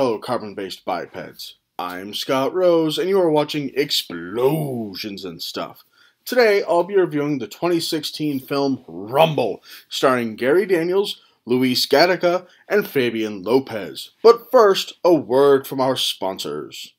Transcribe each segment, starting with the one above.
fellow carbon-based bipeds. I'm Scott Rose, and you are watching Explosions and Stuff. Today, I'll be reviewing the 2016 film Rumble, starring Gary Daniels, Luis Gatica, and Fabian Lopez. But first, a word from our sponsors.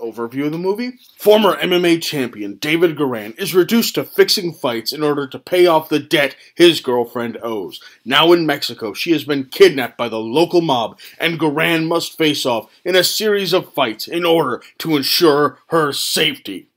Overview of the movie. Former MMA champion David Garan is reduced to fixing fights in order to pay off the debt his girlfriend owes. Now in Mexico, she has been kidnapped by the local mob, and Garan must face off in a series of fights in order to ensure her safety.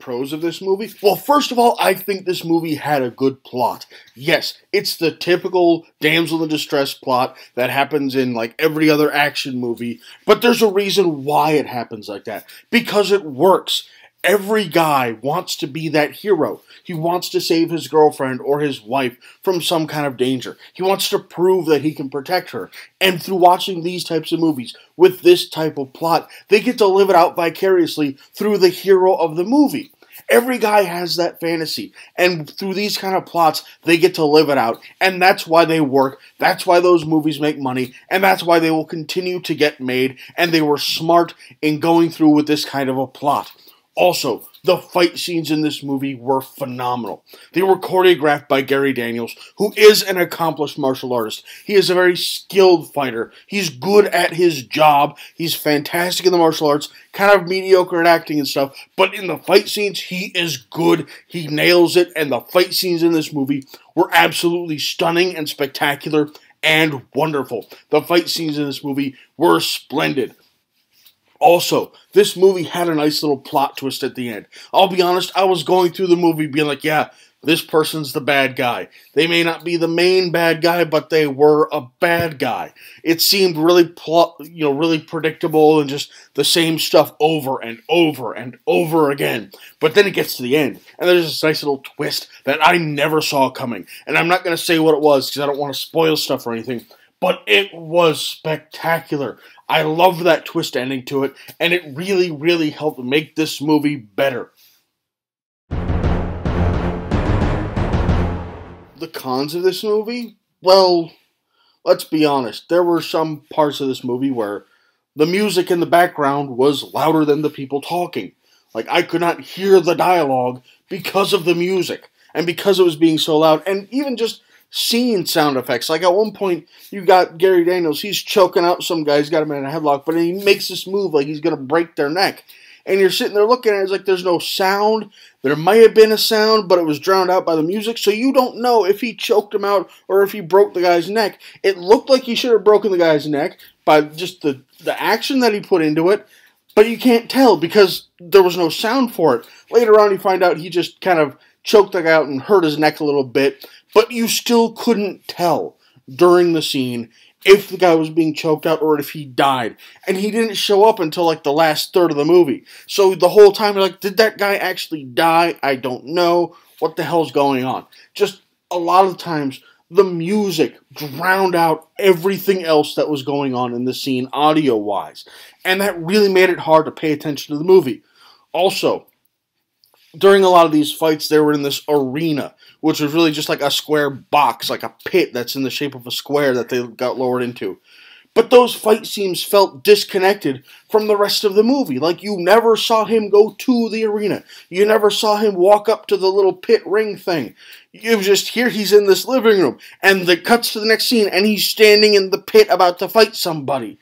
Pros of this movie? Well, first of all, I think this movie had a good plot. Yes, it's the typical damsel in distress plot that happens in like every other action movie, but there's a reason why it happens like that. Because it works. Every guy wants to be that hero. He wants to save his girlfriend or his wife from some kind of danger. He wants to prove that he can protect her. And through watching these types of movies with this type of plot, they get to live it out vicariously through the hero of the movie. Every guy has that fantasy, and through these kind of plots, they get to live it out, and that's why they work, that's why those movies make money, and that's why they will continue to get made, and they were smart in going through with this kind of a plot. Also, the fight scenes in this movie were phenomenal. They were choreographed by Gary Daniels, who is an accomplished martial artist. He is a very skilled fighter. He's good at his job. He's fantastic in the martial arts, kind of mediocre at acting and stuff, but in the fight scenes, he is good. He nails it, and the fight scenes in this movie were absolutely stunning and spectacular and wonderful. The fight scenes in this movie were splendid. Also, this movie had a nice little plot twist at the end. I'll be honest, I was going through the movie being like, yeah, this person's the bad guy. They may not be the main bad guy, but they were a bad guy. It seemed really predictable and just the same stuff over and over and over again. But then it gets to the end, and there's this nice little twist that I never saw coming. And I'm not going to say what it was because I don't want to spoil stuff or anything. But it was spectacular. I loved that twist ending to it, and it really, really helped make this movie better. The cons of this movie? Well, let's be honest. There were some parts of this movie where the music in the background was louder than the people talking. Like, I could not hear the dialogue because of the music, and because it was being so loud, and even just scene sound effects. Like, at one point, you got Gary Daniels, he's choking out some guy, he's got him in a headlock, but he makes this move like he's going to break their neck. And you're sitting there looking at it, it's like there's no sound. There might have been a sound, but it was drowned out by the music, so you don't know if he choked him out or if he broke the guy's neck. It looked like he should have broken the guy's neck by just the action that he put into it, but you can't tell because there was no sound for it. Later on, you find out he just kind of choked the guy out and hurt his neck a little bit, but you still couldn't tell during the scene if the guy was being choked out or if he died. And he didn't show up until like the last third of the movie. So the whole time, you're like, did that guy actually die? I don't know. What the hell's going on? Just a lot of times, the music drowned out everything else that was going on in the scene audio-wise. And that really made it hard to pay attention to the movie. Also, during a lot of these fights, they were in this arena, which was really just like a square box, like a pit that's in the shape of a square that they got lowered into. But those fight scenes felt disconnected from the rest of the movie. Like, you never saw him go to the arena. You never saw him walk up to the little pit ring thing. You just hear he's in this living room, and it cuts to the next scene, and he's standing in the pit about to fight somebody.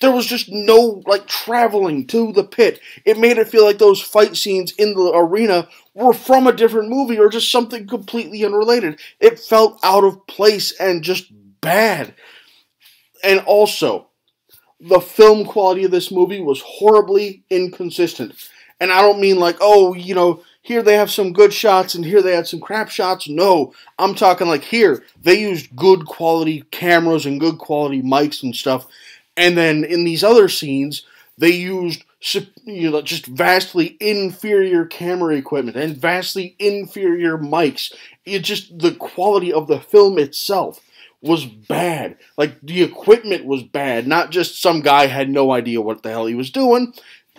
There was just no, like, traveling to the pit. It made it feel like those fight scenes in the arena were from a different movie or just something completely unrelated. It felt out of place and just bad. And also, the film quality of this movie was horribly inconsistent. And I don't mean like, oh, you know, here they have some good shots and here they had some crap shots. No, I'm talking like here, they used good quality cameras and good quality mics and stuff. And then in these other scenes, they used, you know, just vastly inferior camera equipment and vastly inferior mics. It just, the quality of the film itself was bad. Like, the equipment was bad. Not just some guy had no idea what the hell he was doing.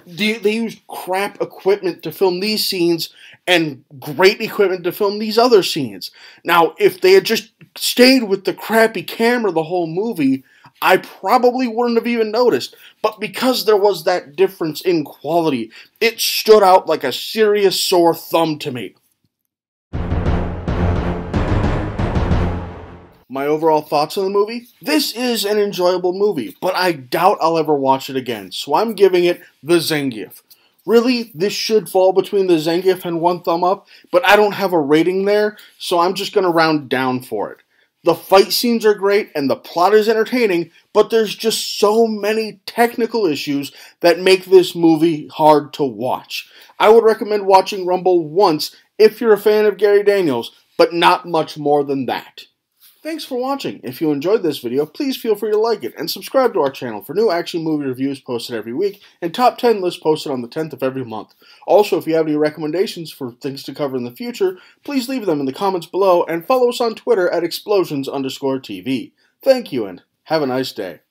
They used crap equipment to film these scenes and great equipment to film these other scenes. Now, if they had just stayed with the crappy camera the whole movie, I probably wouldn't have even noticed. But because there was that difference in quality, it stood out like a serious sore thumb to me. My overall thoughts on the movie? This is an enjoyable movie, but I doubt I'll ever watch it again, so I'm giving it The Zangief. Really, this should fall between The Zangief and One Thumb Up, but I don't have a rating there, so I'm just going to round down for it. The fight scenes are great, and the plot is entertaining, but there's just so many technical issues that make this movie hard to watch. I would recommend watching Rumble once if you're a fan of Gary Daniels, but not much more than that. Thanks for watching. If you enjoyed this video, please feel free to like it and subscribe to our channel for new action movie reviews posted every week and top 10 lists posted on the 10th of every month. Also, if you have any recommendations for things to cover in the future, please leave them in the comments below and follow us on Twitter at explosions_TV. Thank you and have a nice day.